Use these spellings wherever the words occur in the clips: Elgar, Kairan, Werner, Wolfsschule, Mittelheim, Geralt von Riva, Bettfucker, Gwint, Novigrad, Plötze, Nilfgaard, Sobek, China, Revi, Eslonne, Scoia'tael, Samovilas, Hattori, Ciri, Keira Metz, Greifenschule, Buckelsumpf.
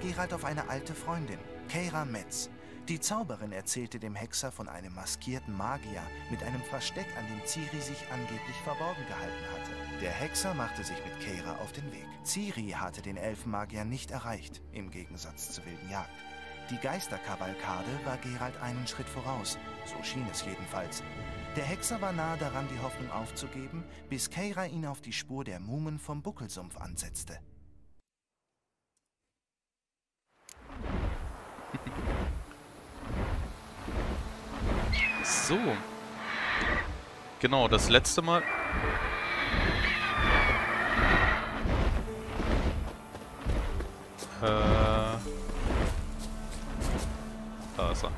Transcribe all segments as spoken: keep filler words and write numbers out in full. traf Geralt auf eine alte Freundin, Keira Metz. Die Zauberin erzählte dem Hexer von einem maskierten Magier mit einem Versteck, an dem Ciri sich angeblich verborgen gehalten hatte. Der Hexer machte sich mit Keira auf den Weg. Ciri hatte den Elfenmagier nicht erreicht, im Gegensatz zur wilden Jagd. Die Geisterkavalkade war Geralt einen Schritt voraus, so schien es jedenfalls. Der Hexer war nahe daran, die Hoffnung aufzugeben, bis Keira ihn auf die Spur der Mumen vom Buckelsumpf ansetzte. So. Genau, das letzte Mal... Äh... Da ist er.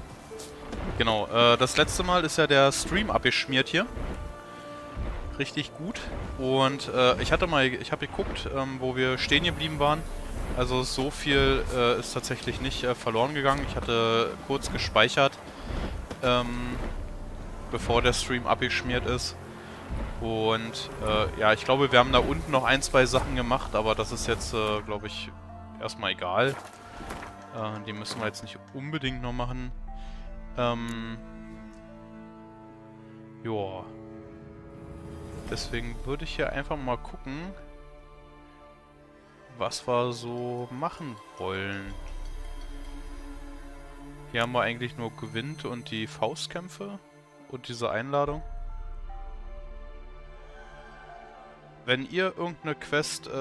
Genau, äh, das letzte Mal ist ja der Stream abgeschmiert hier. Richtig gut. Und äh, ich hatte mal, ich habe geguckt, ähm, wo wir stehen geblieben waren. Also so viel äh, ist tatsächlich nicht äh, verloren gegangen. Ich hatte kurz gespeichert, ähm, bevor der Stream abgeschmiert ist. Und äh, ja, ich glaube, wir haben da unten noch ein, zwei Sachen gemacht, aber das ist jetzt, äh, glaube ich, erstmal egal. Äh, die müssen wir jetzt nicht unbedingt noch machen. Ähm, ja. Deswegen würde ich hier einfach mal gucken, was wir so machen wollen. Hier haben wir eigentlich nur Gwint und die Faustkämpfe und diese Einladung. Wenn ihr irgendeine Quest... Äh,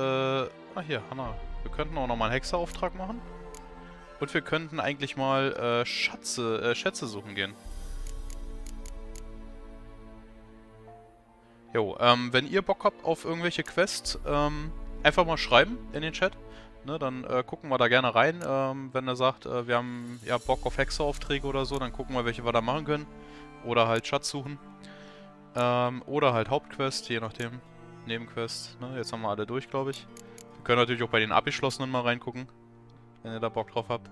ah, hier, Hanna. Wir könnten auch nochmal einen Hexerauftrag machen. Und wir könnten eigentlich mal äh, Schätze, äh, Schätze suchen gehen. Jo, ähm, wenn ihr Bock habt auf irgendwelche Quests, ähm, einfach mal schreiben in den Chat. Ne, dann äh, gucken wir da gerne rein. Ähm, wenn er sagt, äh, wir haben ja Bock auf Hexeraufträge oder so, dann gucken wir, welche wir da machen können. Oder halt Schatz suchen. Ähm, oder halt Hauptquest, je nachdem. Nebenquest. Ne, jetzt haben wir alle durch, glaube ich. Wir können natürlich auch bei den Abgeschlossenen mal reingucken, wenn ihr da Bock drauf habt.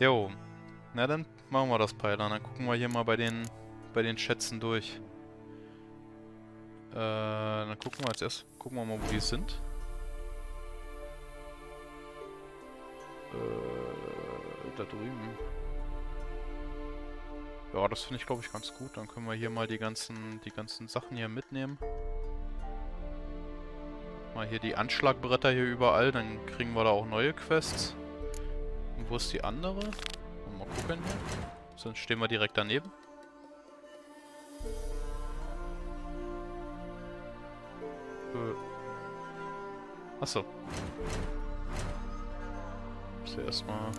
Jo. Na, dann machen wir das Peiler. Dann gucken wir hier mal bei den, bei den Schätzen durch. Äh, dann gucken wir als erst, gucken wir mal, wo die sind. Äh, da drüben. Ja, das finde ich, glaube ich, ganz gut. Dann können wir hier mal die ganzen, die ganzen Sachen hier mitnehmen. Mal hier die Anschlagbretter hier überall, dann kriegen wir da auch neue Quests. Und wo ist die andere? Mal gucken hier. Sonst stehen wir direkt daneben. Äh. Achso. Ich muss ja erstmal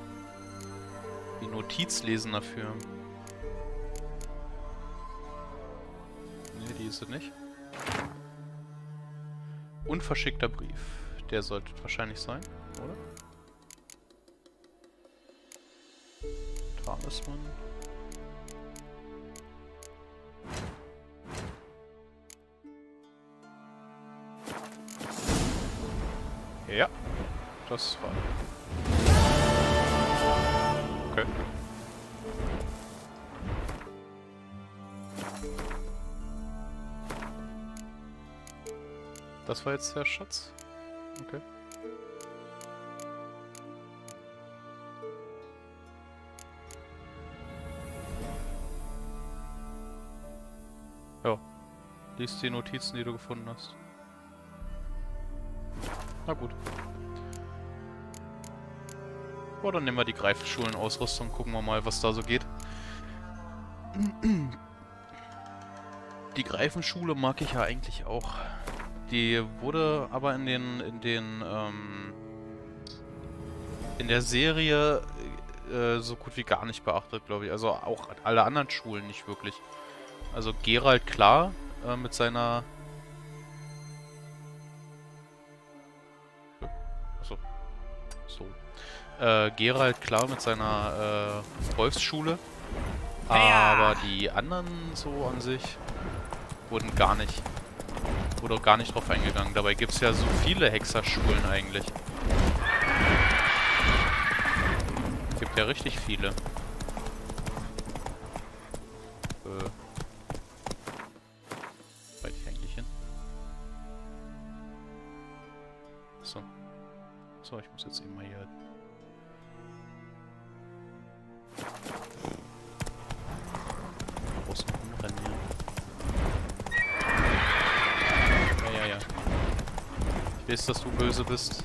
die Notiz lesen dafür. Ne, die ist es nicht. Unverschickter Brief. Der sollte wahrscheinlich sein, oder? Talisman. Ja, das war. Okay. Das war jetzt der Schatz. Okay. Ja. Lies die Notizen, die du gefunden hast. Na gut. Oh, dann nehmen wir die Greifenschulen-Ausrüstung. Gucken wir mal, was da so geht. Die Greifenschule mag ich ja eigentlich auch. Die wurde aber in den, in den, ähm, in der Serie äh, so gut wie gar nicht beachtet, glaube ich. Also auch alle anderen Schulen nicht wirklich. Also Geralt, klar, äh, mit seiner... Achso. So. Äh, Geralt, klar, mit seiner äh, Wolfsschule. Aber die anderen so an sich wurden gar nicht... Wurde auch gar nicht drauf eingegangen. Dabei gibt es ja so viele Hexerschulen eigentlich. Es gibt ja richtig viele. Äh. Wo wollte ich eigentlich hin? So. ist, dass du böse bist.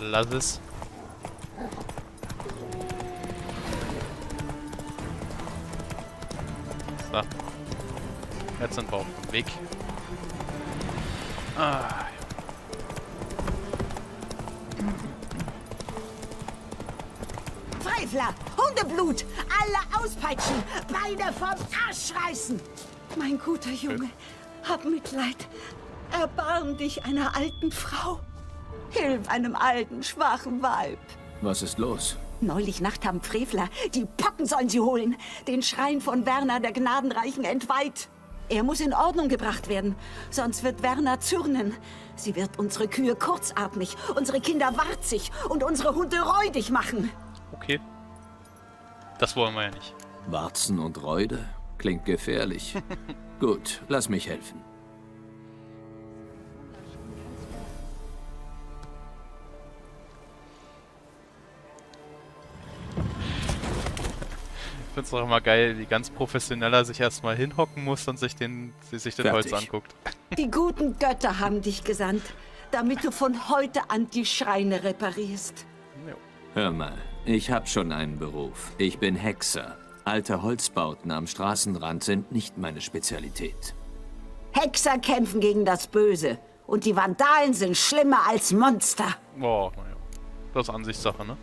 Lass es. So. Jetzt sind wir auf dem Weg. Ah. Freifler! Hundeblut! Alle auspeitschen! Beine vom Arsch reißen! Mein guter Junge, hab Mitleid. Erbarm dich einer alten Frau. Hilf einem alten, schwachen Weib. Was ist los? Neulich Nacht haben Frevler. Die Pocken sollen sie holen. Den Schrein von Werner, der Gnadenreichen, entweiht. Er muss in Ordnung gebracht werden. Sonst wird Werner zürnen. Sie wird unsere Kühe kurzatmig, unsere Kinder warzig und unsere Hunde räudig machen. Okay. Das wollen wir ja nicht. Warzen und Räude? Klingt gefährlich. Gut, lass mich helfen. Ich find's doch immer geil, wie ganz professioneller sich erstmal hinhocken muss und sich den, sich den Holz anguckt. Die guten Götter haben dich gesandt, damit du von heute an die Schreine reparierst. Jo. Hör mal, ich hab schon einen Beruf. Ich bin Hexer. Alte Holzbauten am Straßenrand sind nicht meine Spezialität. Hexer kämpfen gegen das Böse. Und die Vandalen sind schlimmer als Monster. Boah, naja. Das ist Ansichtssache, ne?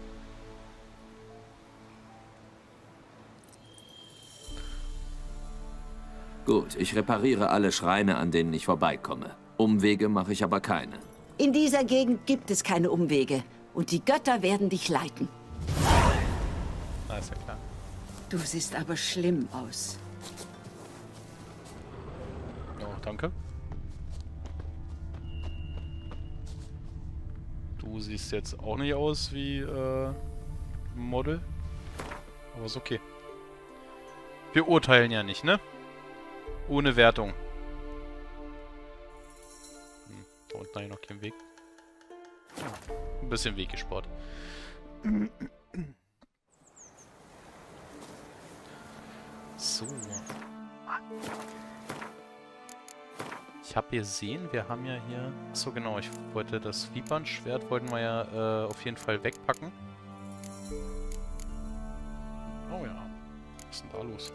Gut, ich repariere alle Schreine, an denen ich vorbeikomme. Umwege mache ich aber keine. In dieser Gegend gibt es keine Umwege. Und die Götter werden dich leiten. Na, ist ja klar. Du siehst aber schlimm aus. Oh, danke. Du siehst jetzt auch nicht aus wie äh, Model. Aber ist okay. Wir urteilen ja nicht, ne? Ohne Wertung. Hm, da unten habe ich noch keinen Weg. Ein bisschen Weg gespart. So. Ich habe gesehen, wir haben ja hier... Achso, genau, ich wollte das Wiebernschwert wollten wir ja äh, auf jeden Fall wegpacken. Oh ja. Was ist denn da los?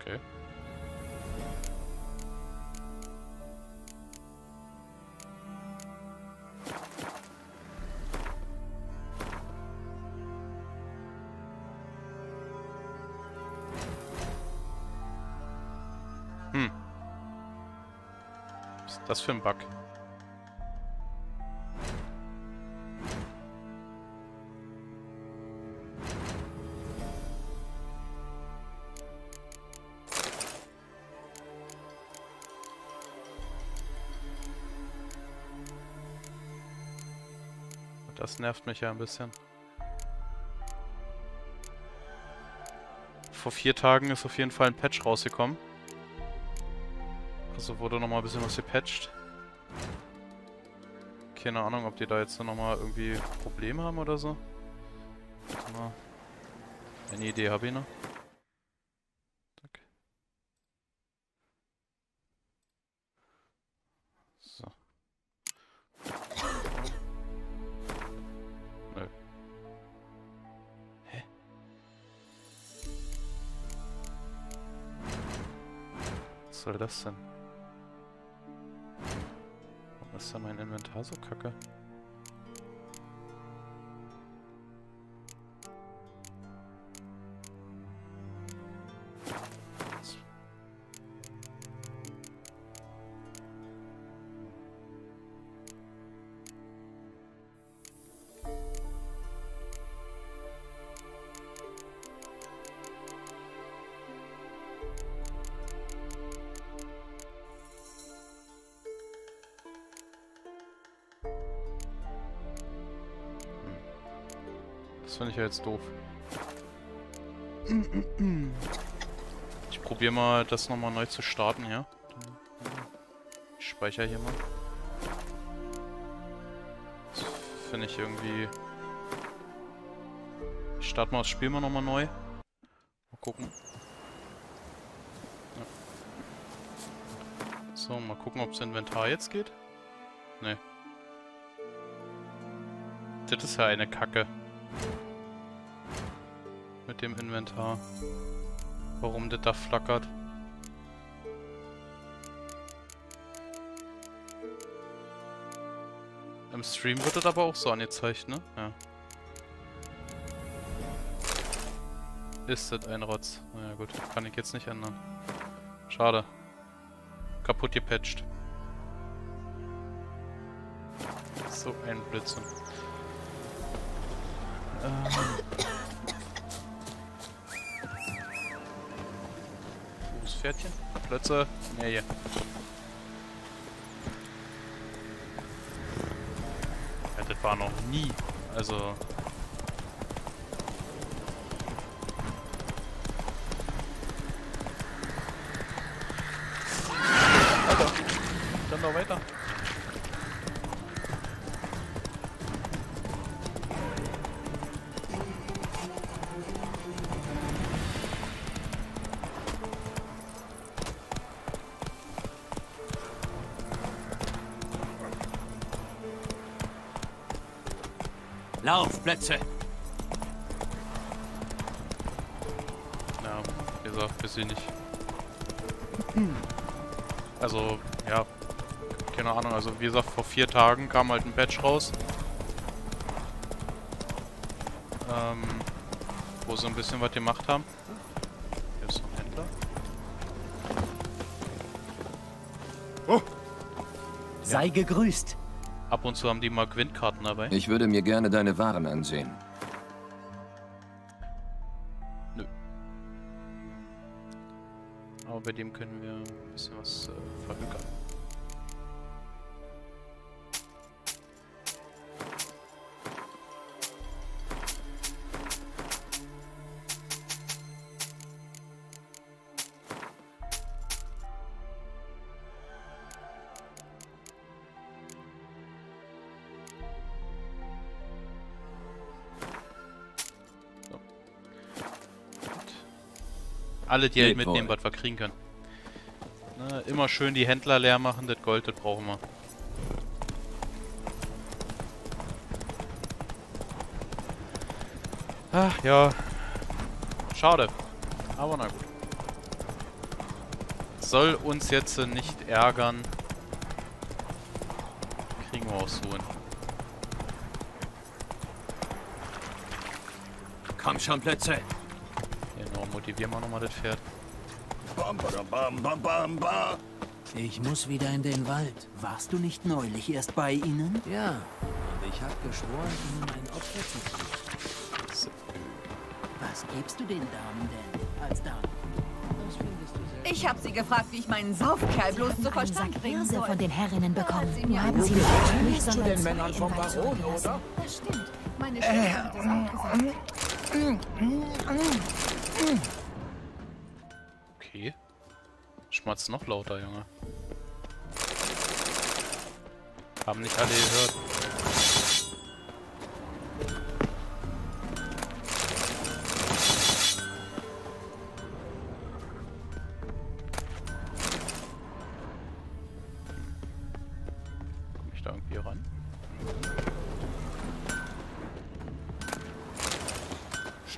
Okay. Hm. Was ist das für ein Bug? Das nervt mich ja ein bisschen. Vor vier Tagen ist auf jeden Fall ein Patch rausgekommen. Also wurde nochmal ein bisschen was gepatcht. Keine Ahnung, ob die da jetzt nochmal irgendwie Probleme haben oder so. Eine Idee habe ich noch. Was soll das denn? Warum ist da mein Inventar so kacke? Das finde ich ja jetzt doof. Ich probiere mal, das nochmal neu zu starten hier. Ich speichere hier mal. Das finde ich irgendwie... Ich starte mal das Spiel mal nochmal neu. Mal gucken. Ja. So, mal gucken, ob das Inventar jetzt geht. Ne. Das ist ja eine Kacke. Mit dem Inventar. Warum das da flackert. Im Stream wird das aber auch so angezeigt, ne? Ja. Ist das ein Rotz? Na ja, gut, kann ich jetzt nicht ändern. Schade. Kaputt gepatcht. So ein Blödsinn. Gutes ähm. Pferdchen. Plötze. Ja, ja. Ja, das war noch nie. Also. Weiter. Lauf, Plötze! Ja, wie gesagt, bis sie nicht. Also, ja. Keine Ahnung, also wie gesagt, vor vier Tagen kam halt ein Patch raus, ähm, wo sie ein bisschen was gemacht haben. Hier ist ein Händler. Oh. Sei ja. gegrüßt! Ab und zu haben die mal Gwint-Karten dabei. Ich würde mir gerne deine Waren ansehen. Nö. Aber bei dem können wir ein bisschen was äh, verhökern. Alle, die halt mitnehmen, was wir kriegen können. Na, immer schön die Händler leer machen, das Gold, das brauchen wir. Ach ja. Schade. Aber na gut. Soll uns jetzt nicht ärgern. Kriegen wir auch so hin. Komm schon, Plötze! Motivieren wir nochmal das Pferd. Bam, bam, bam, bam, bam. Ich muss wieder in den Wald. Warst du nicht neulich erst bei ihnen? Ja, und ich habe geschworen, ihnen ein Opfer zu geben. So. Was gibst du den Damen denn als Damen? Das findest du selbst. Ich habe sie gefragt, wie ich meinen Saufkerl bloß zu Verstand bringen soll. Von den Herrinnen bekommen. Sie mir haben sie nicht zu den Männern vom Baron, oder? Das stimmt. Meine Okay. Schmatzt noch lauter, Junge. Haben nicht alle gehört. Komm ich da irgendwie ran?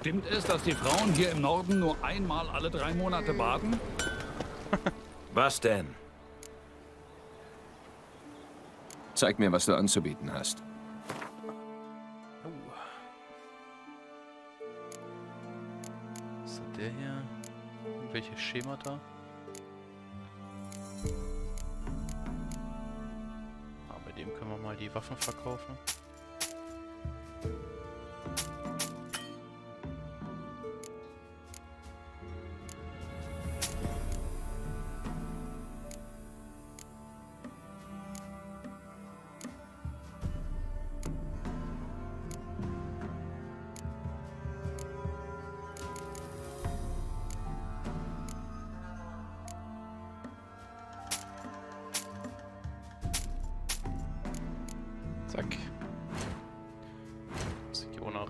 Stimmt es, dass die Frauen hier im Norden nur einmal alle drei Monate baden? Was denn? Zeig mir, was du anzubieten hast. Oh. Was ist der hier? Irgendwelche Schemata? Ah, bei dem können wir mal die Waffen verkaufen.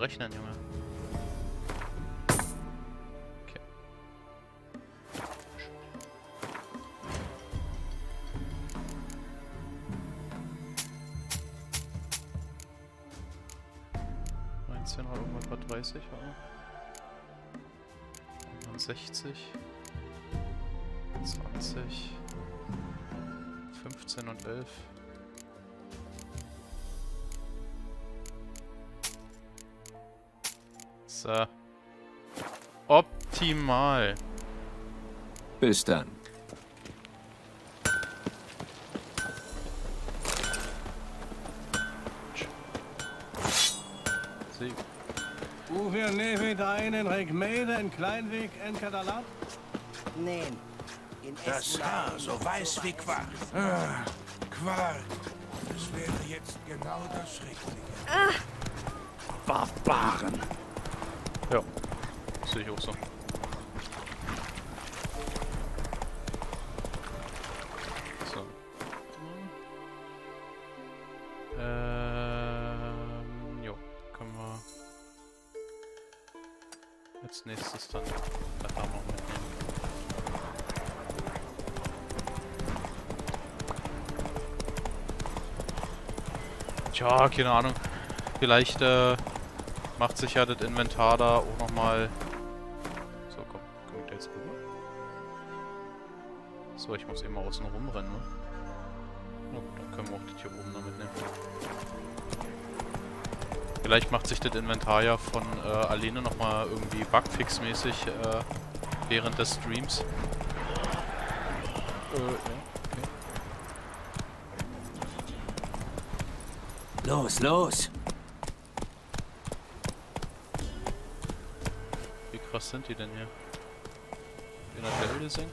Rechnen, Junge. Okay. achtzehn, halt irgendwann gerade dreißig, aber sechzig, zwanzig, fünfzehn und elf. So. Optimal. Bis dann. Sie. Uwe neve deinen Regmede in Kleinweg in Katalat? Nein. Das Haar so weiß wie Quark. Ah, Quark. Das wäre jetzt genau das Schreckliche. Ah. Barbaren. Ja, sehe ich auch so. So. Ähm, jo, können wir als nächstes dann da haben wir mitnehmen. Tja, keine Ahnung. Vielleicht, äh, macht sich ja das Inventar da auch nochmal. So, komm, komm ich da jetzt rüber? So, ich muss immer außen rumrennen, ne? Na gut, dann können wir auch das hier oben noch mitnehmen. Vielleicht macht sich das Inventar ja von äh, alleine nochmal irgendwie bugfix-mäßig äh, während des Streams. Äh, ja, okay. Los, los! Was sind die denn hier? In der Wälde singen?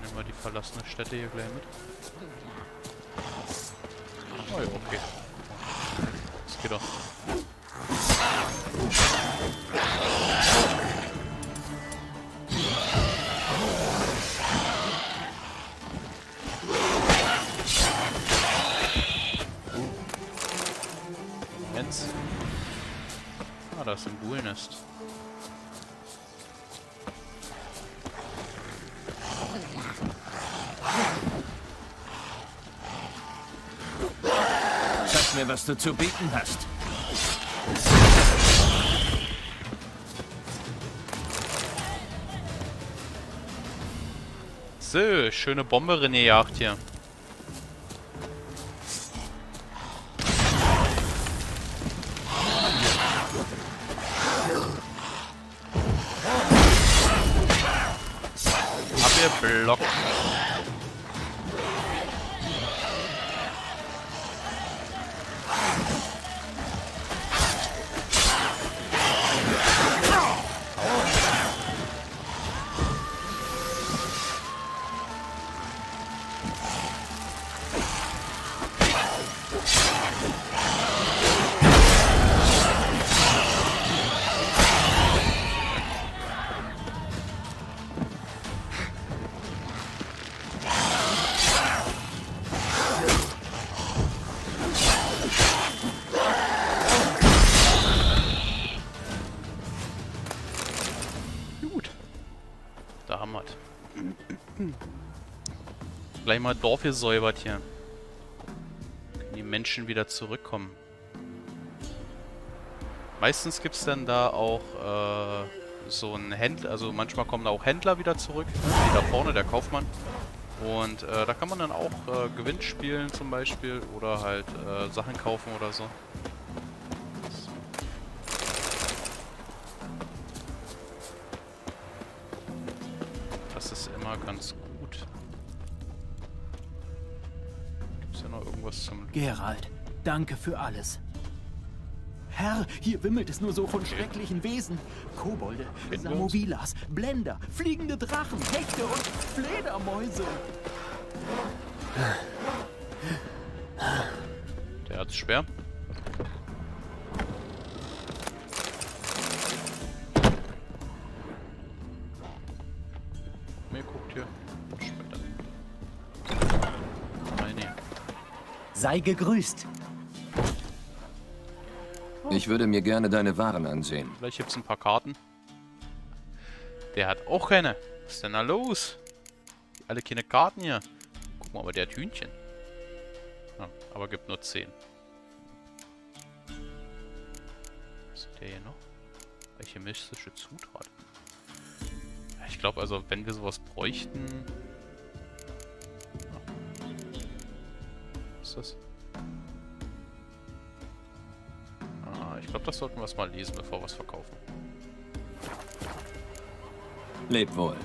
Nehmen wir die verlassene Stätte hier gleich mit. Oh ja, okay. Das geht doch. Das im Buhlnest. Sag mir, was du zu bieten hast. So, schöne Bombe reingejagt hier. Block. Gleich mal Dorf gesäubert hier. Können die Menschen wieder zurückkommen. Meistens gibt es dann da auch äh, so einen Händler, also manchmal kommen da auch Händler wieder zurück. Die da vorne, der Kaufmann. Und äh, da kann man dann auch äh, Gewinn spielen zum Beispiel oder halt äh, Sachen kaufen oder so. Das ist immer ganz gut. Geralt, danke für alles. Herr, hier wimmelt es nur so von okay. schrecklichen Wesen. Kobolde, Samovilas, Blender, fliegende Drachen, Hechte und Fledermäuse. Der hat's schwer. Mir guckt hier. Sei gegrüßt. Ich würde mir gerne deine Waren ansehen. Vielleicht gibt es ein paar Karten. Der hat auch keine. Was ist denn da los? Alle keine Karten hier. Guck mal, aber der hat Hühnchen. Ja, aber gibt nur zehn. Was ist der hier noch? Welche mystische Zutat? Ich glaube also, wenn wir sowas bräuchten... Was ist das? Ah, ich glaube, das sollten wir erstmal lesen, bevor wir es verkaufen. Lebt wohl.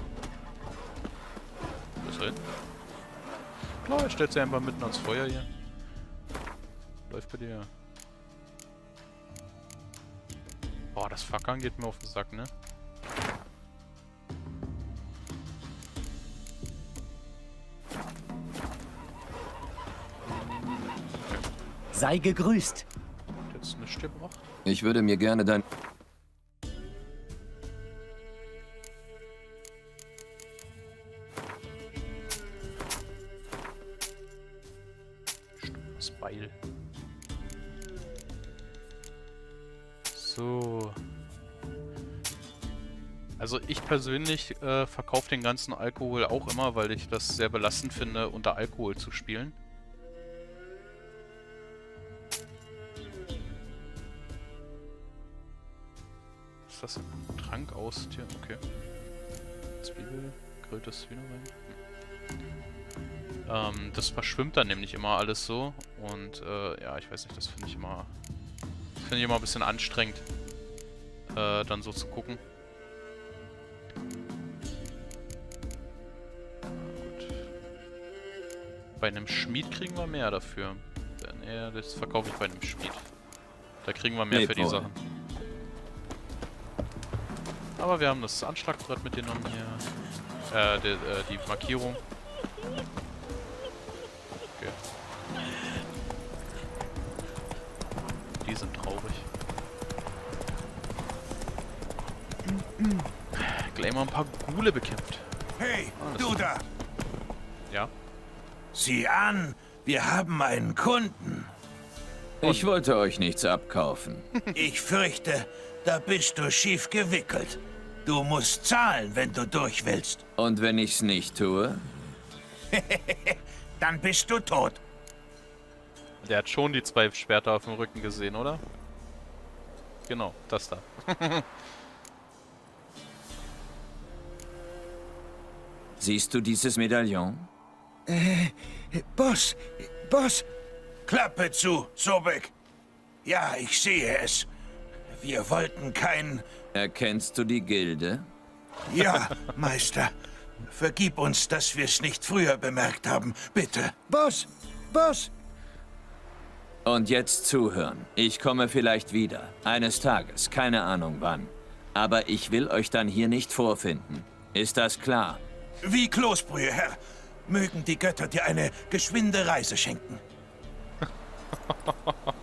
Bis hin. Klar, er stellt sich einfach mitten ans Feuer hier. Läuft bei dir. Boah, das Fackeln geht mir auf den Sack, ne? Sei gegrüßt. Jetzt nichts gebracht. Ich würde mir gerne dein... Stummes Beil. So. Also ich persönlich äh, verkaufe den ganzen Alkohol auch immer, weil ich das sehr belastend finde, unter Alkohol zu spielen. Das ist ein Trank aus Tier. Okay. Zwiebel, grilltes Hühnerbein. Hm. Ähm, das verschwimmt dann nämlich immer alles so. Und äh, ja, ich weiß nicht, das finde ich immer. Finde ich immer ein bisschen anstrengend. Äh, dann so zu gucken. Gut. Bei einem Schmied kriegen wir mehr dafür. Denn, äh, das verkaufe ich bei einem Schmied. Da kriegen wir mehr nee, für die boy. Sachen. Aber wir haben das Anschlagbrett mitgenommen hier. Äh, die, äh, die Markierung. Okay. Die sind traurig. Gleich mal ein paar Ghule bekämpft. Hey, du da! Ja? Sieh an, wir haben einen Kunden. Ich wollte euch nichts abkaufen. Ich fürchte, da bist du schief gewickelt. Du musst zahlen, wenn du durch willst. Und wenn ich's nicht tue? Dann bist du tot. Der hat schon die zwei Schwerter auf dem Rücken gesehen, oder? Genau, das da. Siehst du dieses Medaillon? Äh, Boss, Boss! Klappe zu, Sobek! Ja, ich sehe es. Wir wollten keinen... Erkennst du die Gilde? Ja, Meister. Vergib uns, dass wir es nicht früher bemerkt haben. Bitte. Boss! Boss! Und jetzt zuhören. Ich komme vielleicht wieder. Eines Tages. Keine Ahnung wann. Aber ich will euch dann hier nicht vorfinden. Ist das klar? Wie Kloßbrühe, Herr. Mögen die Götter dir eine geschwinde Reise schenken.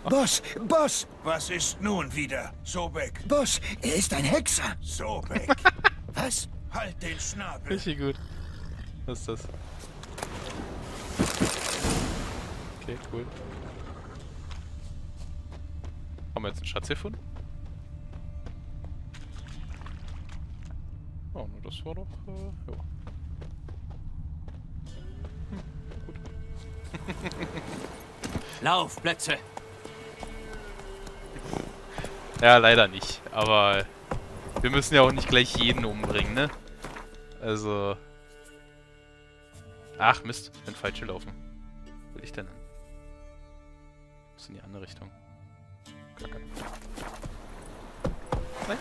Boss! Boss! Was ist nun wieder, Sobek? Boss, er ist ein Hexer! Sobek! Was? Halt den Schnabel! Richtig gut. Was ist das? Okay, cool. Haben wir jetzt einen Schatz gefunden? Oh, nur das war doch... Äh, ja. Hm, gut. Lauf, Plötze! Ja, leider nicht. Aber wir müssen ja auch nicht gleich jeden umbringen, ne? Also... Ach, Mist. Ich bin falsch gelaufen. Wo will ich denn hin? Muss in die andere Richtung. Kacke. Nein.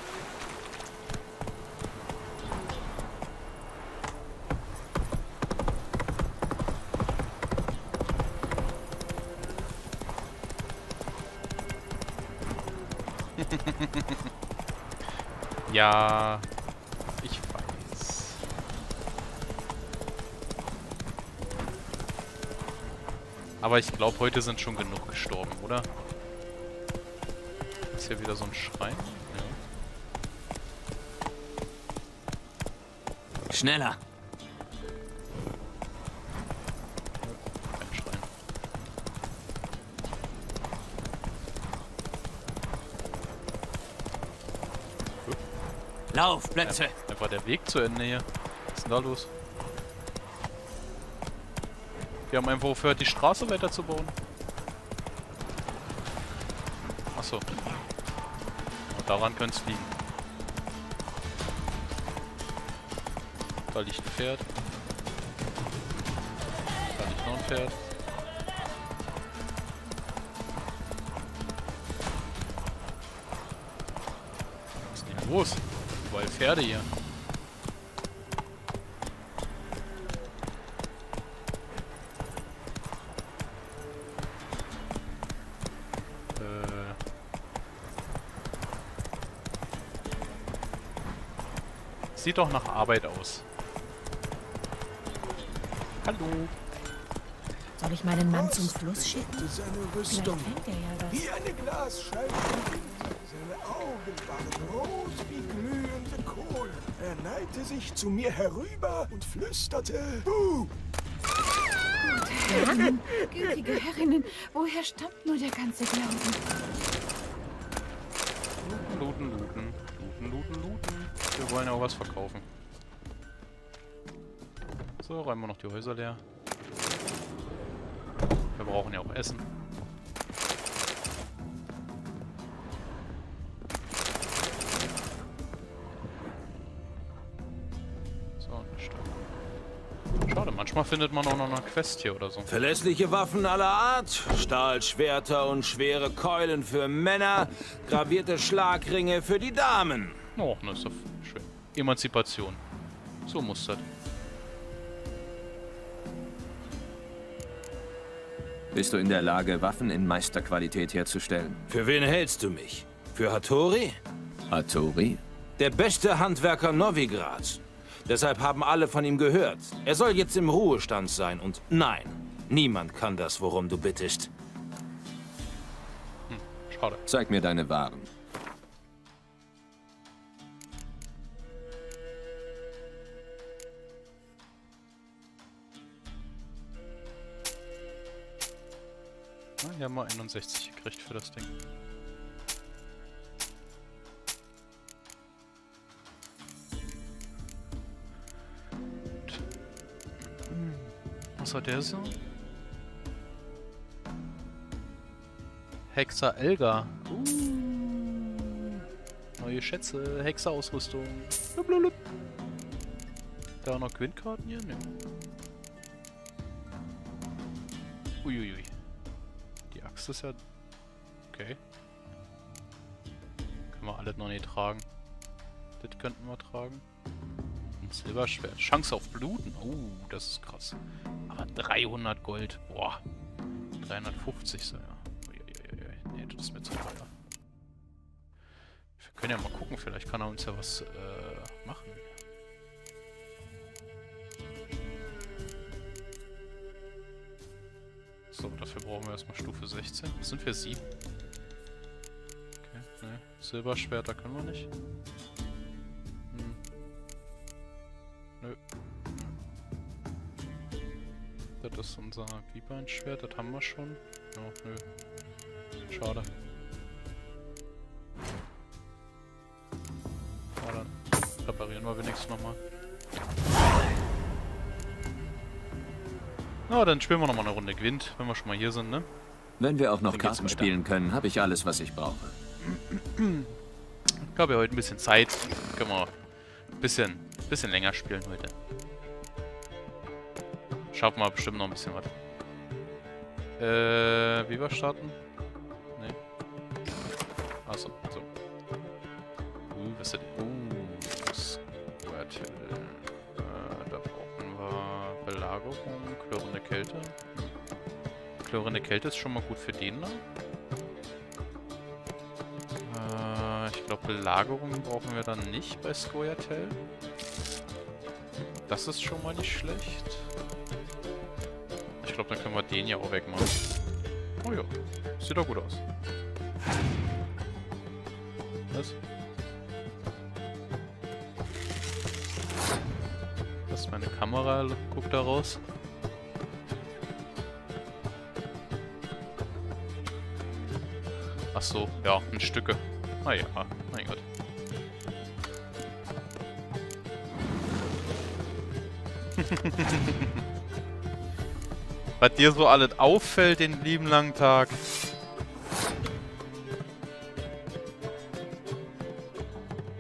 Ja, ich weiß. Aber ich glaube, heute sind schon genug gestorben, oder? Ist hier wieder so ein Schrein? Ja. Schneller! Lauf, Plötze! Ja, da war der Weg zu Ende hier. Was ist denn da los? Die haben einfach aufgehört, die Straße weiterzubauen. Achso. Und daran könnte es liegen. Da liegt ein Pferd. Da liegt noch ein Pferd. Was ist denn los? Überall Pferde hier. Sieht doch nach Arbeit aus. Hallo. Soll ich meinen Mann zum Fluss schicken? Vielleicht fängt er ja was. Wie eine Glasscheibe. Seine Augen waren rot wie glühende Kohle. Er neigte sich zu mir herüber und flüsterte. Buh! Gute Herren, gütige Herrinnen, woher stammt nur der ganze Glauben? Luten, luten, luten, luten, luten. Wir wollen auch was verkaufen. So, räumen wir noch die Häuser leer. Wir brauchen ja auch Essen. So, eine Stadt. Schade, manchmal findet man auch noch eine Quest hier oder so. Verlässliche Waffen aller Art, Stahlschwerter und schwere Keulen für Männer, gravierte Schlagringe für die Damen. Oh, ne, ist doch schön. Emanzipation. So muss das. Bist du in der Lage, Waffen in Meisterqualität herzustellen? Für wen hältst du mich? Für Hattori? Hattori? Der beste Handwerker Novigrads. Deshalb haben alle von ihm gehört. Er soll jetzt im Ruhestand sein und nein, niemand kann das, worum du bittest. Hm, schade. Zeig mir deine Waren. Wir haben mal einundsechzig gekriegt für das Ding. Was hat der so? Hexer Elgar. Uh. Neue Schätze, Hexer-Ausrüstung. Da auch noch Gwint-Karten hier? Ne. Uiuiui. Das ist ja... Okay. Können wir alles noch nicht tragen. Das könnten wir tragen. Ein Silberschwert. Chance auf Bluten. Oh, das ist krass. Aber dreihundert Gold. Boah. dreihundertfünfzig so, ja. Uiuiui. Nee, das ist mir zu teuer. Wir können ja mal gucken. Vielleicht kann er uns ja was äh, machen. So, dafür brauchen wir erstmal Stufe sechzehn. Das sind wir sieben. Okay, ne. Silberschwerter können wir nicht. Hm. Nö. Das ist unser Glühbeinschwert, das haben wir schon. Ja, nö. Schade. Na dann, reparieren wir wenigstens nochmal. Na, dann spielen wir nochmal eine Runde Gwint, wenn wir schon mal hier sind, ne? Wenn wir auch noch Karten spielen können, habe ich alles, was ich brauche. Ich habe ja heute ein bisschen Zeit. Können wir ein bisschen, ein bisschen länger spielen heute. Schaffen wir bestimmt noch ein bisschen was. Äh, wie wir starten? Ne. Achso, so. Uh, was ist das? Uh, das Klirrende Kälte. Klirrende Kälte ist schon mal gut für den da. Äh, ich glaube, Belagerung brauchen wir dann nicht bei Scoia'tael. Das ist schon mal nicht schlecht. Ich glaube, dann können wir den ja auch wegmachen. Oh ja, sieht doch gut aus. Was? Meine Kamera guckt da raus. Achso, ja, ein Stücke. Naja, mein Gott. Was dir so alles auffällt den lieben langen Tag.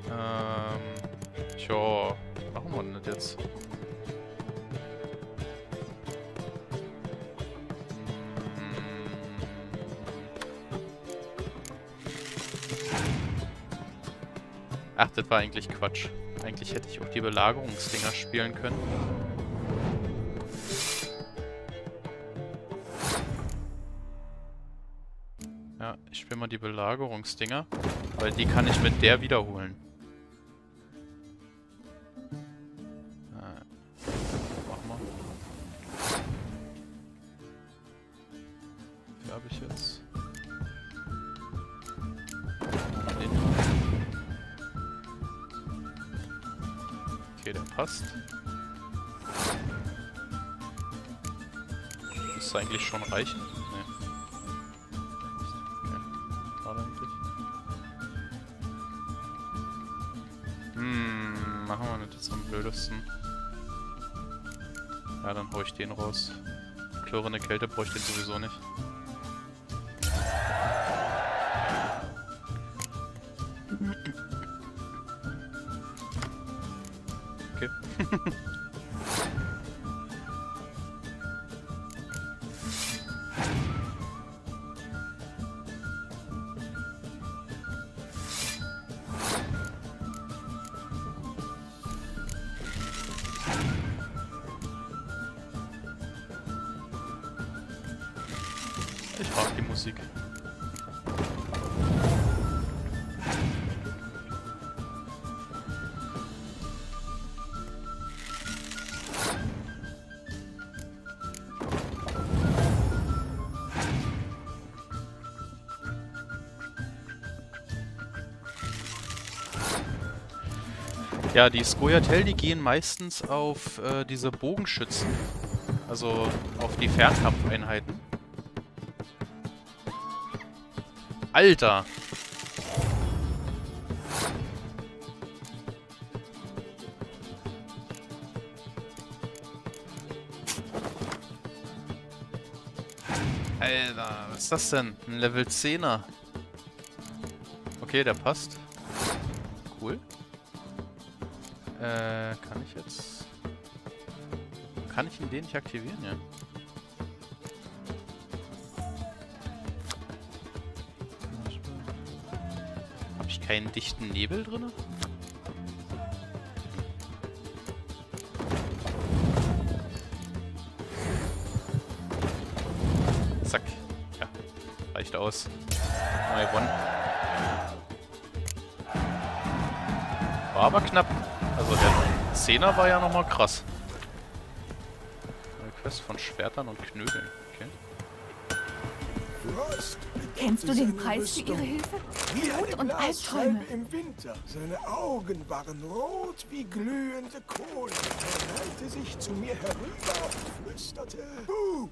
Ähm, tja, machen wir denn das jetzt? Ach, das war eigentlich Quatsch. Eigentlich hätte ich auch die Belagerungsdinger spielen können. Ja, ich spiele mal die Belagerungsdinger, weil die kann ich mit der wiederholen. Ah, mach mal. Die habe ich jetzt. Okay, der passt. Müsste eigentlich schon reichen. Ja, dann hau ich den raus. Klirrende Kälte brauche ich den sowieso nicht. Okay. Ich mag die Musik. Ja, die Scoia'tael, die gehen meistens auf äh, diese Bogenschützen. Also auf die Fernkampfeinheiten. Alter! Alter, was ist das denn? Ein Level zehner. Okay, der passt. Cool. Äh, kann ich jetzt... Kann ich ihn den nicht aktivieren? Ja. Keinen dichten Nebel drin? Zack. Ja, reicht aus. My one. War aber knapp. Also der Zehner war ja nochmal krass. Eine Quest von Schwertern und Knödeln. Okay. Kennst du den Preis für ihre Hilfe? Blut und Albträume. Im Winter. Seine Augen waren rot wie glühende Kohle. Er neigte sich zu mir herüber und flüsterte. Buh!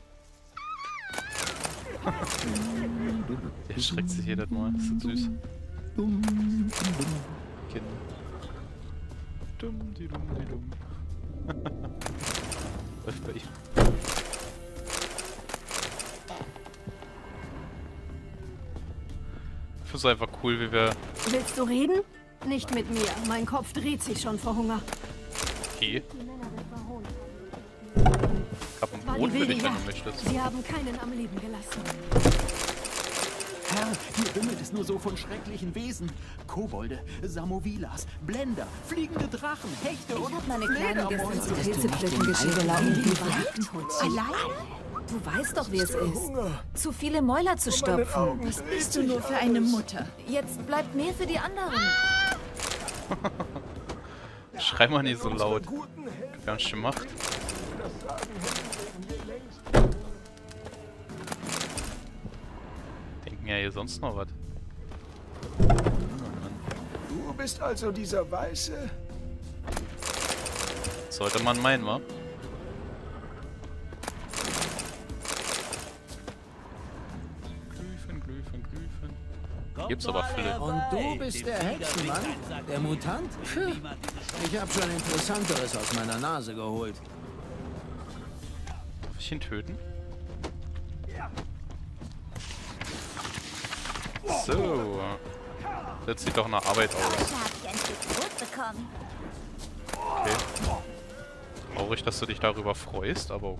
Der erschreckt sich jedes Mal. Das ist süß. Kinder. Dumm, die dumm, die dumm. Läuft bei ihm. Das ist einfach cool, wie wir... Willst du reden? Nicht mit mir. Mein Kopf dreht sich schon vor Hunger. Okay. Ich hab ein Brot für dich, wenn du möchtest. Sie haben keinen am Leben gelassen. Herr, hier wimmelt es nur so von schrecklichen Wesen. Kobolde, Samovilas, Blender, fliegende Drachen, Hechte und... Ich hab meine kleine gestern zu Hitzeflöckengeschichte allein? Du weißt doch, wie es ist. Zu viele Mäuler zu stopfen. Was bist du nur für eine Mutter? Jetzt bleibt mehr für die anderen. Schrei mal nicht so laut. Ganz schön gemacht. Denken ja hier sonst noch was. Du bist also dieser Weiße? Sollte man meinen, wa? Gibt's aber Fülle. Und du bist der Hexenmann? Der Mutant? Ich hab schon Interessanteres aus meiner Nase geholt. ihn töten? So. Das sieht doch nach Arbeit aus. Okay. Traurig, dass du dich darüber freust, aber gut.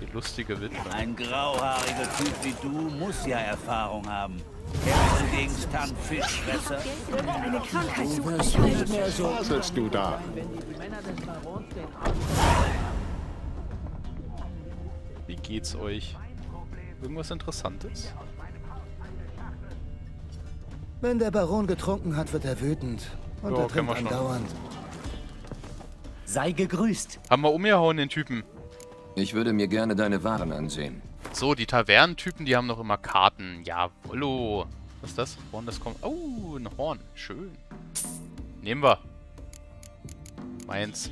Die lustige Witwe. Ein grauhaariger Typ wie du muss ja Erfahrung haben. Kämpfst du gegen Stammfischfresser? Eine Krankheit sucht nicht mehr so. Was sitzt du da? Wie geht's euch? Irgendwas Interessantes? Wenn der Baron getrunken hat, wird er wütend. Und er trinkt andauernd. Sei gegrüßt. Haben wir umgehauen, den Typen. Ich würde mir gerne deine Waren ansehen. So, die Tavernentypen, die haben noch immer Karten. Jawollo. Was ist das? Horn, das kommt. Oh, ein Horn. Schön. Nehmen wir. Meins.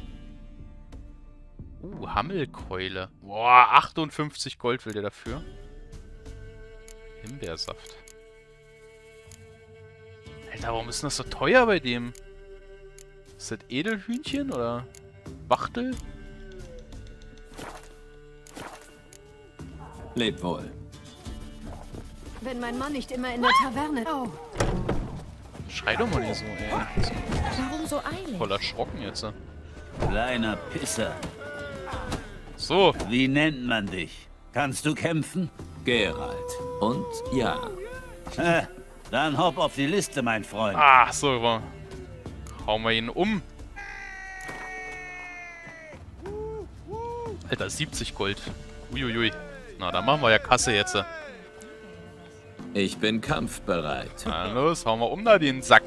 Uh, Hammelkeule. Boah, achtundfünfzig Gold will der dafür. Himbeersaft. Alter, warum ist denn das so teuer bei dem? Ist das Edelhühnchen oder Wachtel? Lebt wohl. Wenn mein Mann nicht immer in der Taverne... Oh. Schrei doch mal nicht so, ey. Warum so eilig? Voll erschrocken jetzt. Kleiner Pisser. So. Wie nennt man dich? Kannst du kämpfen? Geralt. Und ja. Ha, dann hopp auf die Liste, mein Freund. Ach so, war. Hauen wir ihn um. Alter, siebzig Gold. Uiuiui. Na, da machen wir ja Kasse jetzt. Ich bin kampfbereit. Na los, hauen wir um da den Sack.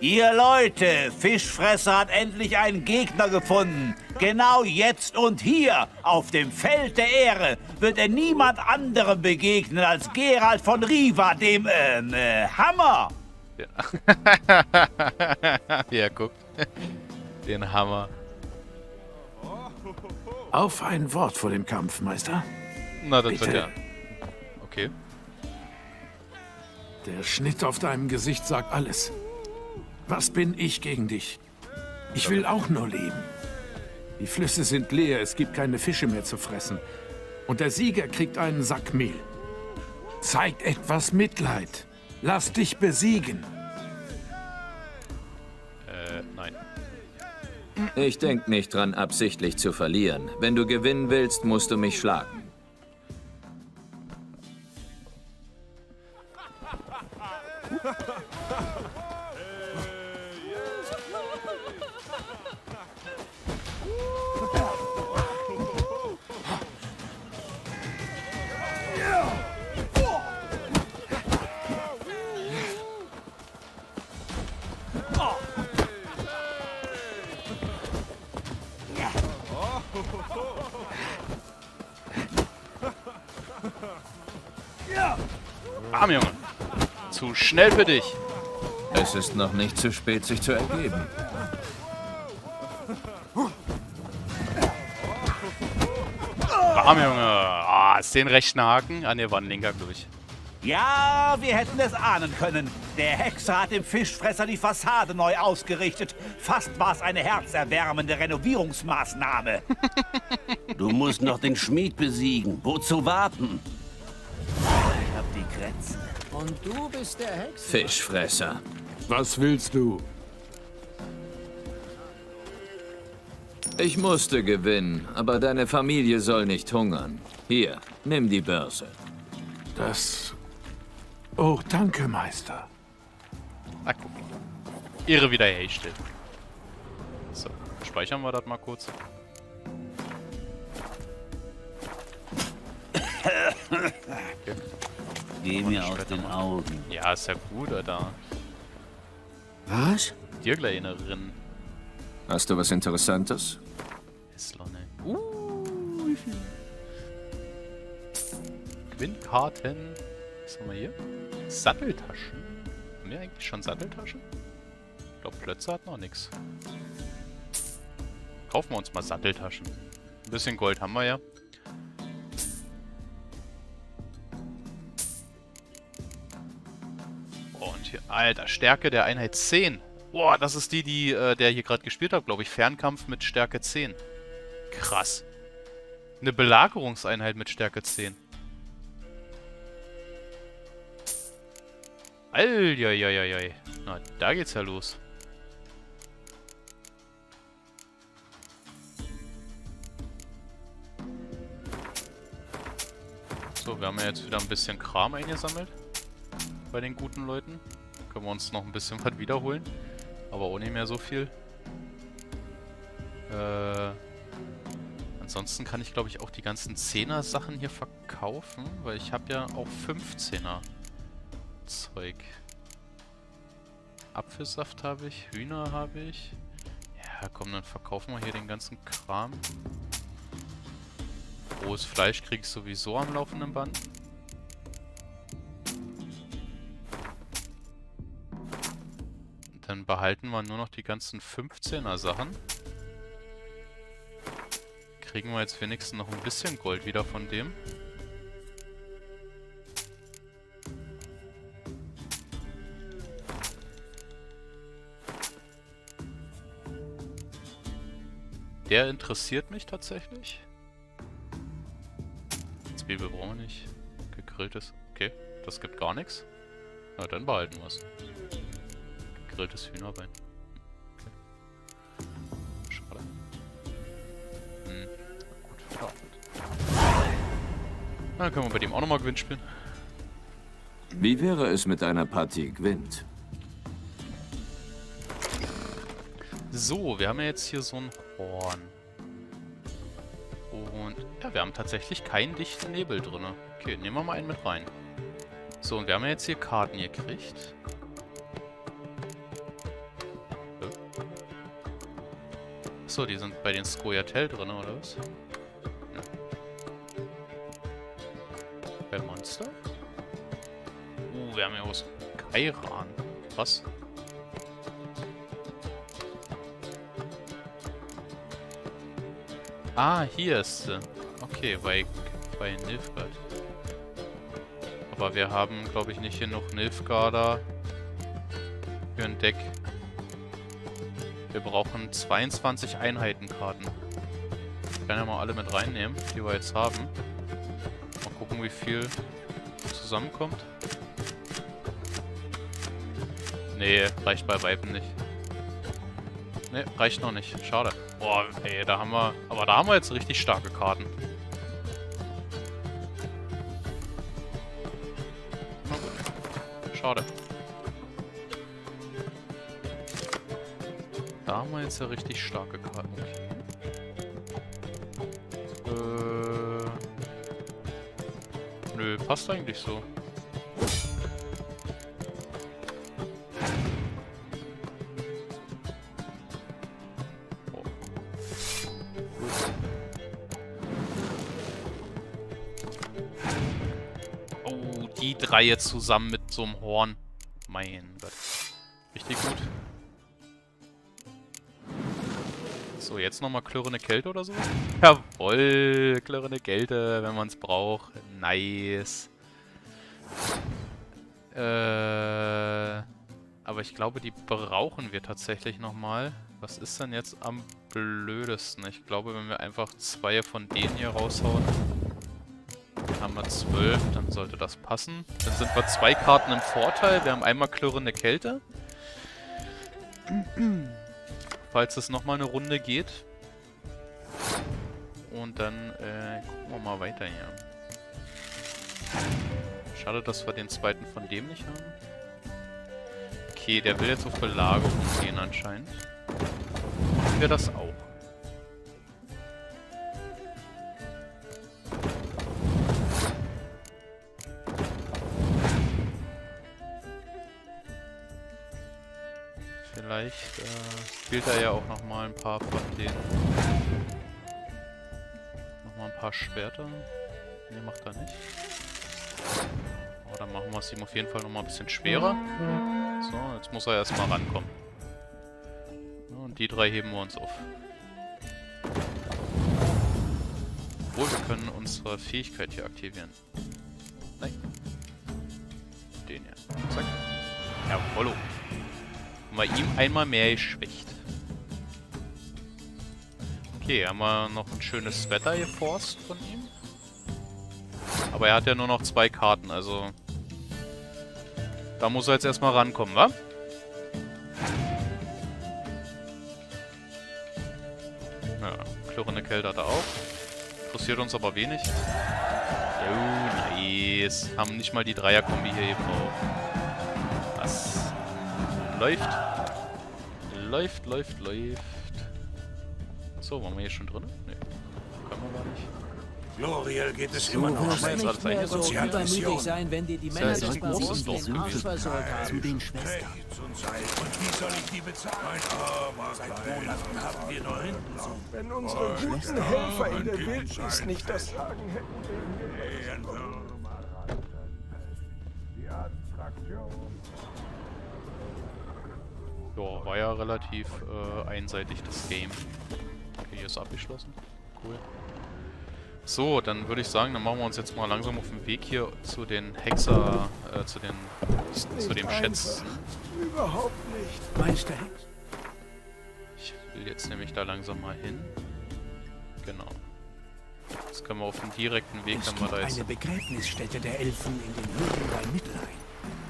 Ihr Leute, Fischfresser hat endlich einen Gegner gefunden. Genau jetzt und hier, auf dem Feld der Ehre, wird er niemand anderem begegnen als Geralt von Riva, dem ähm, äh, Hammer. Ja. Ja, guckt. Den Hammer. Auf ein Wort vor dem Kampf, Meister. Na, das Bitte. Wird ja. Okay. Der Schnitt auf deinem Gesicht sagt alles. Was bin ich gegen dich? Ich will auch nur leben. Die Flüsse sind leer, es gibt keine Fische mehr zu fressen. Und der Sieger kriegt einen Sack Mehl. Zeigt etwas Mitleid. Lass dich besiegen. Äh, nein. Ich denke nicht dran, absichtlich zu verlieren. Wenn du gewinnen willst, musst du mich schlagen. Bam, Junge. Zu schnell für dich. Es ist noch nicht zu spät, sich zu ergeben. Bam, Junge. Ah, ist den rechten Haken? Ah, ne, war ein linker, glaube ich. Ja, wir hätten es ahnen können. Der Hexer hat dem Fischfresser die Fassade neu ausgerichtet. Fast war es eine herzerwärmende Renovierungsmaßnahme. Du musst noch den Schmied besiegen. Wozu warten? Ich hab die Grenzen. Und du bist der Hexer. Fischfresser. Was willst du? Ich musste gewinnen, aber deine Familie soll nicht hungern. Hier, nimm die Börse. Das... Oh, danke, Meister. Na guck. Ehre wiederhergestellt. So, speichern wir das mal kurz. Okay. Geh mir aus den Augen. Ja, ist ja gut, Alter. Was? Dir gleich in der Rinn. Hast du was Interessantes? Eslonne. Uh, wie viel? Gewinnkarten. Was haben wir hier? Satteltaschen. Haben wir eigentlich schon Satteltaschen? Ich glaube, Plötze hat noch nichts. Kaufen wir uns mal Satteltaschen. Ein bisschen Gold haben wir ja. Und hier, Alter, Stärke der Einheit zehn. Boah, das ist die, die äh, der hier gerade gespielt hat, glaube ich. Fernkampf mit Stärke zehn. Krass. Eine Belagerungseinheit mit Stärke zehn. Alljajajajaj. Na, da geht's ja los. So, wir haben ja jetzt wieder ein bisschen Kram eingesammelt. Bei den guten Leuten. Können wir uns noch ein bisschen was wiederholen. Aber auch nicht mehr so viel. Äh, ansonsten kann ich, glaube ich, auch die ganzen Zehner-Sachen hier verkaufen. Weil ich habe ja auch fünfzehner-Zeug. Apfelsaft habe ich, Hühner habe ich. Ja, komm, dann verkaufen wir hier den ganzen Kram. Rohes Fleisch kriege ich sowieso am laufenden Band. Dann behalten wir nur noch die ganzen fünfzehner Sachen. Kriegen wir jetzt wenigstens noch ein bisschen Gold wieder von dem. Der interessiert mich tatsächlich. Zwiebel brauchen wir nicht. Gegrilltes. Okay, das gibt gar nichts. Na, dann behalten wir es. Gegrilltes Hühnerbein. Okay. Schade. Hm. Gut, gut. Dann können wir bei dem auch nochmal Gwint spielen. Wie wäre es mit einer Partie Gwint? So, wir haben ja jetzt hier so ein Horn. Und ja, wir haben tatsächlich keinen dichten Nebel drin. Okay, nehmen wir mal einen mit rein. So, und wir haben ja jetzt hier Karten gekriegt. So, die sind bei den Scoia'tael drin, oder was? Ja. Bei Monster? Uh, wir haben ja aus Kairan. Was? Ah, hier ist sie. Okay, bei, bei Nilfgaard. Aber wir haben, glaube ich, nicht genug Nilfgaarder für ein Deck. Wir brauchen zweiundzwanzig Einheitenkarten. Ich kann ja mal alle mit reinnehmen, die wir jetzt haben. Mal gucken, wie viel zusammenkommt. Nee, reicht bei Weiben nicht. Nee, reicht noch nicht. Schade. Boah, ey, da haben wir... Aber da haben wir jetzt richtig starke Karten. Na gut. Schade. Da haben wir jetzt ja richtig starke Karten. Okay. Äh... Nö, passt eigentlich so. Reihe zusammen mit so einem Horn. Mein Gott. Richtig gut. So, jetzt nochmal klirrende Kälte oder so. Jawohl, klirrende Kälte, wenn man es braucht. Nice. Äh, aber ich glaube, die brauchen wir tatsächlich nochmal. Was ist denn jetzt am blödesten? Ich glaube, wenn wir einfach zwei von denen hier raushauen... Haben wir zwölf, dann sollte das passen. Dann sind wir zwei Karten im Vorteil. Wir haben einmal klirrende Kälte. Falls es nochmal eine Runde geht. Und dann äh, gucken wir mal weiter hier. Schade, dass wir den zweiten von dem nicht haben. Okay, der will jetzt auf Belagerung gehen anscheinend. Machen wir das auch. Vielleicht äh, spielt er ja auch nochmal ein paar von denen. Nochmal ein paar Schwerter. Ne, macht er nicht. Oh, dann machen wir es ihm auf jeden Fall nochmal ein bisschen schwerer. So, jetzt muss er erstmal rankommen. Und die drei heben wir uns auf. Obwohl, wir können unsere Fähigkeit hier aktivieren. Nein. Den hier. Zack. Jawollo. Haben wir ihm einmal mehr geschwächt. Okay, haben wir noch ein schönes Wetter geforst von ihm. Aber er hat ja nur noch zwei Karten, also... Da muss er jetzt erstmal rankommen, wa? Ja, klirrende Kälte hat er auch. Interessiert uns aber wenig. Oh, nice. Haben nicht mal die Dreier-Kombi hier gebraucht. Das läuft. Läuft, läuft, läuft. Achso, waren wir hier schon drin? Nee, können wir gar nicht. Gloriel geht es immer noch nicht alles mehr so übermütig sein, wenn dir die Männer des Barons den Arsch versorgt haben. Und wie soll ich die bezahlen? Seit Monaten haben wir nur hinten. Wenn unsere guten Helfer in der Wildnis nicht das Sagen hätten, die Abstraktion. Ja, war ja relativ äh, einseitig das Game. Okay, hier ist abgeschlossen. Cool. So, dann würde ich sagen, dann machen wir uns jetzt mal langsam auf den Weg hier zu den Hexer, äh, zu den, zu dem Schätz. Überhaupt nicht. Meister Hex. Ich will jetzt nämlich da langsam mal hin. Genau. Jetzt können wir auf dem direkten Weg dann mal da jetzt. Es gibt eine Begräbnisstätte der Elfen in den Höhlen bei Mittelheim.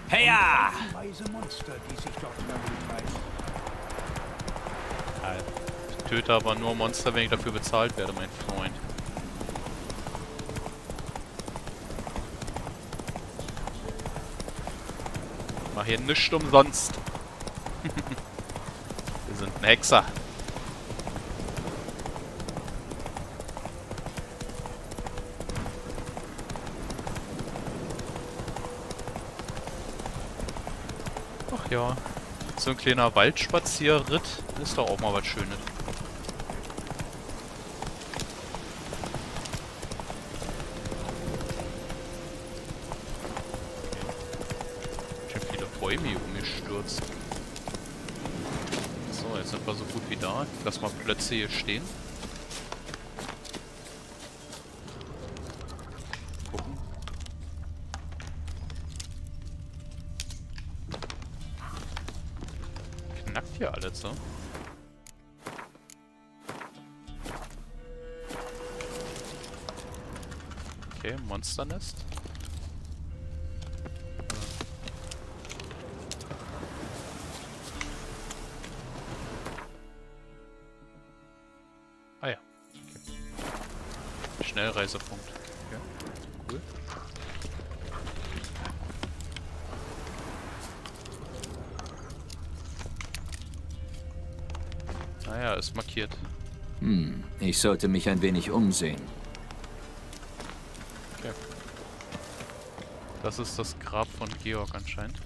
Heya! Weise Monster, die sich dort herumtreiben. Ich töte aber nur Monster, wenn ich dafür bezahlt werde, mein Freund. Mach hier nichts umsonst. Wir sind ein Hexer. Ach ja. So ein kleiner Waldspazierritt ist doch auch mal was Schönes. Umgestürzt. So, jetzt sind wir so gut wie da. Lass mal Plötze hier stehen. Gucken. Knackt hier alles, so. Okay, Monsternest. Schnellreisepunkt. Okay. Cool. Naja, ist markiert. Hm, ich sollte mich ein wenig umsehen. Okay. Das ist das Grab von Georg anscheinend.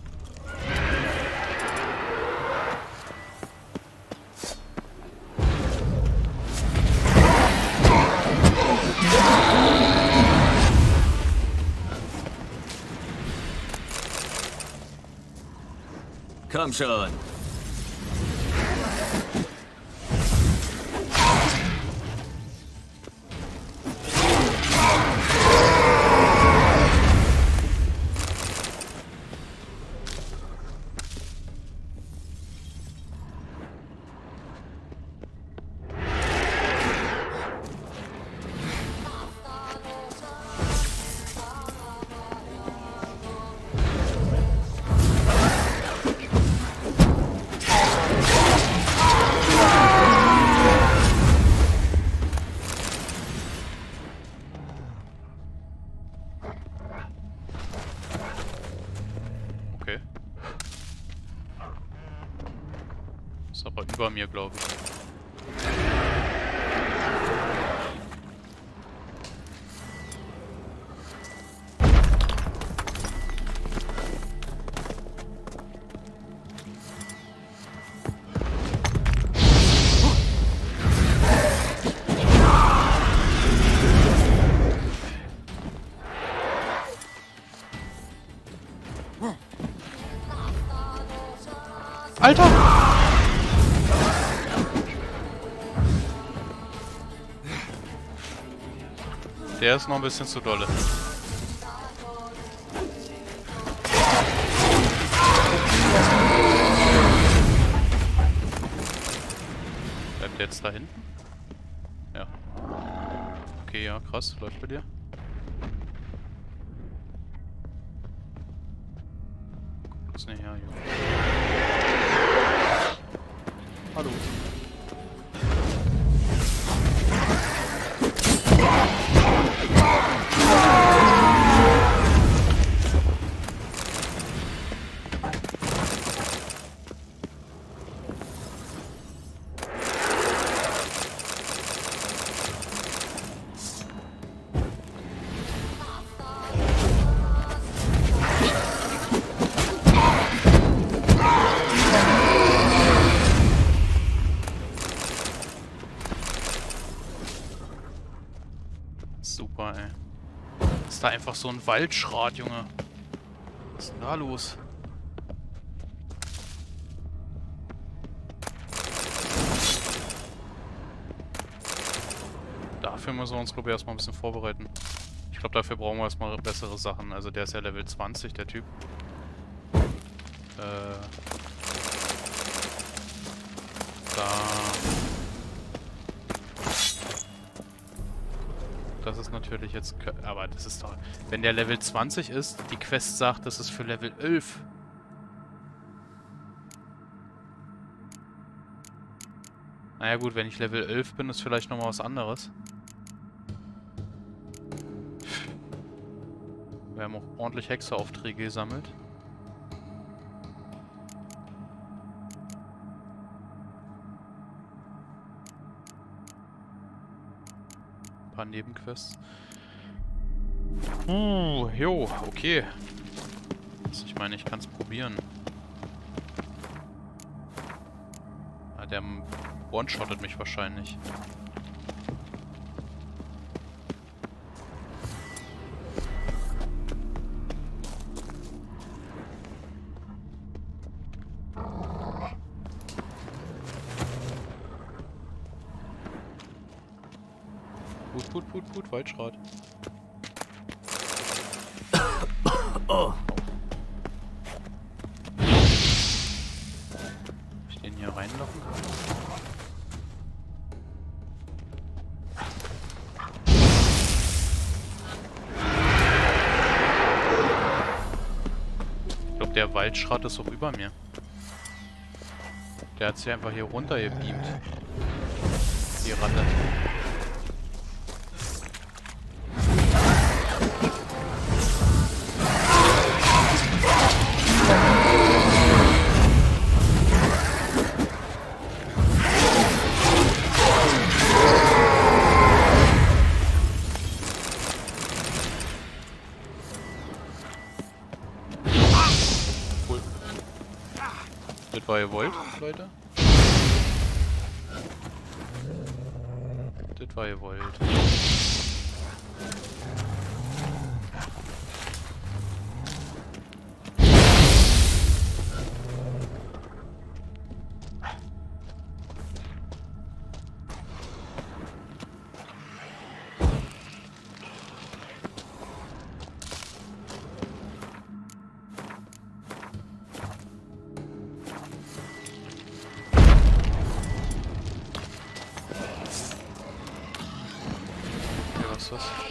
Komm schon. Ist aber über mir, glaube ich. Alter! Der ist noch ein bisschen zu dolle. Bleibt der jetzt da hinten? ja, krass, läuft bei dir. Guck's nicht her, Junge. Hallo. Super, ey. Ist da einfach so ein Waldschrat, Junge. Was ist denn da los? Dafür müssen wir uns, glaube ich, erstmal ein bisschen vorbereiten. Ich glaube, dafür brauchen wir erstmal bessere Sachen. Also der ist ja Level zwanzig, der Typ. Äh. Da. Das ist natürlich jetzt... Aber das ist doch... Wenn der Level zwanzig ist, die Quest sagt, das ist für Level elf. Naja gut, wenn ich Level elf bin, ist vielleicht nochmal was anderes. Wir haben auch ordentlich Hexeraufträge gesammelt. Paar Nebenquests. Uh, jo, okay. Ich meine, ich kann es probieren. Ah, der one-shottet mich wahrscheinlich. Gut, gut, gut, Waldschrat. Oh. Ob ich den hier reinlocken kann? Ich glaube, der Waldschrat ist auch über mir. Der hat sich einfach hier runter gebeamt. Die Ratte. War ihr wollt, Leute? Das war ihr wollt.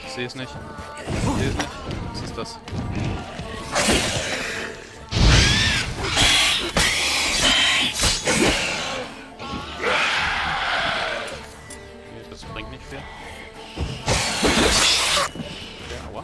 Ich sehe es nicht. Ich sehe es nicht. Was ist das? Okay, das bringt nicht viel. Ja, aua.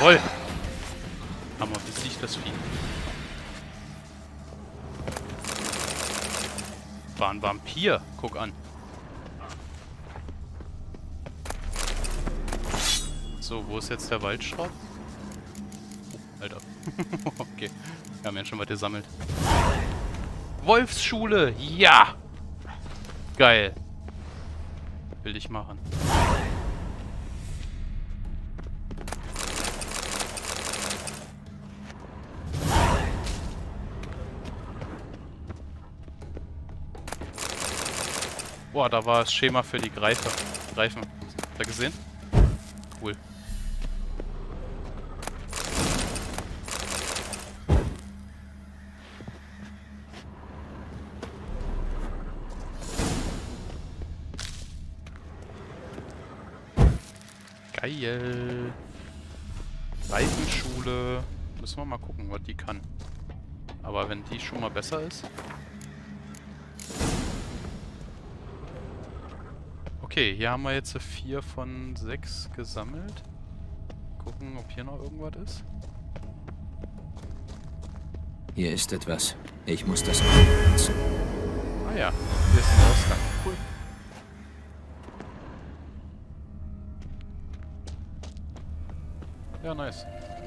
Jawohl! Hammer, besiegt das Vieh. war ein Vampir. Guck an. So, wo ist jetzt der Waldschrott? Oh, Alter. Okay. Wir haben ja schon was gesammelt. Wolfsschule! Ja! Geil. Will ich machen. Boah, da war das Schema für die Greife. Greifen. Habt ihr gesehen? Cool. Geil. Greifenschule. Müssen wir mal gucken, was die kann. Aber wenn die schon mal besser ist... Okay, hier haben wir jetzt vier von sechs gesammelt. Gucken, ob hier noch irgendwas ist. Hier ist etwas. Ich muss das abnutzen. Ah ja, hier ist ein Ausgang. Cool. Ja, nice.